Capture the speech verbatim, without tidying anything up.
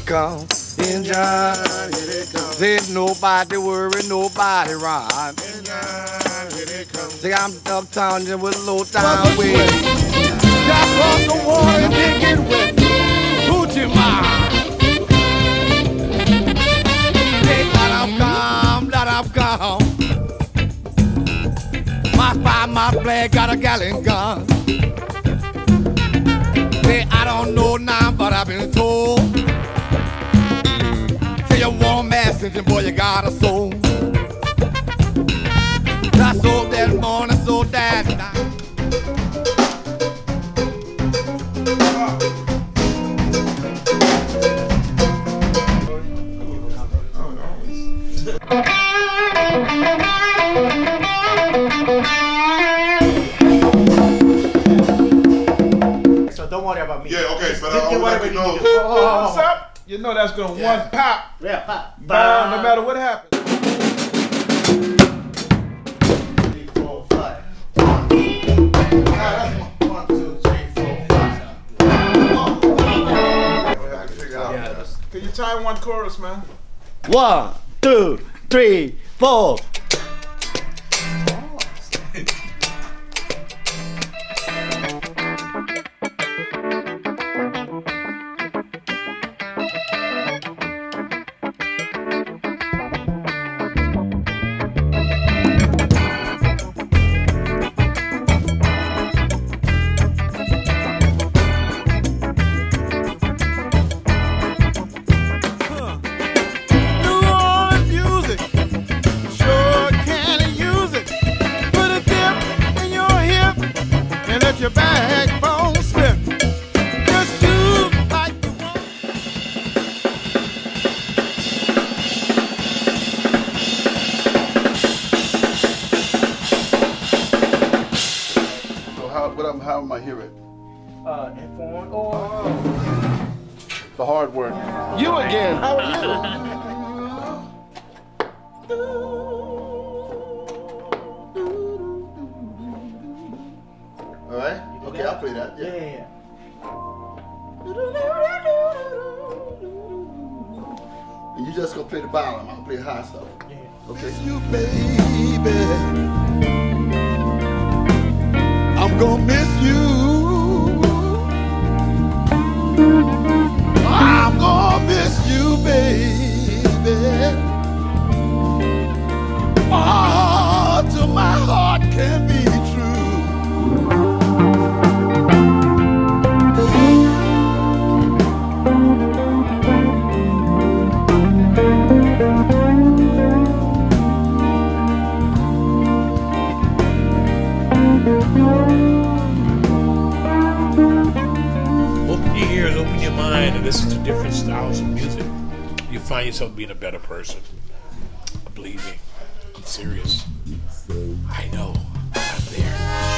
it come, Indian, here it come. There's nobody worry, nobody rhyme. Indian, here it come. See, I'm uptown and with low down way. That's what the water dig it with. Hoochie mine. Hey, let up come, let up come. My spy, my flag got a gallon gun. I don't know now, but I've been told. Say you're warm ass and boy, you got a soul. I sold that morning, sold that night. Yeah, okay, but I don't let you know. What's up? You know that's gonna yeah. one pop. Yeah, pop. Bam, no matter what happens. Three, four, five. One, two, one, two, three, four, five. I can figure out. Yeah, can you tie one chorus, man? One, two, three, four. How am I hearing? Uh, F one or oh. The hard work. You again. How are you? All right. Okay, I'll play that. Yeah. Yeah, yeah, yeah. And you just gonna play the bottom. I'll play high stuff. Yeah. Okay. You baby. I'm gonna miss you. I'm gonna miss you, baby. Oh, till my heart can be listen to different styles of music, you find yourself being a better person. Believe me, I'm serious. I know, I'm there.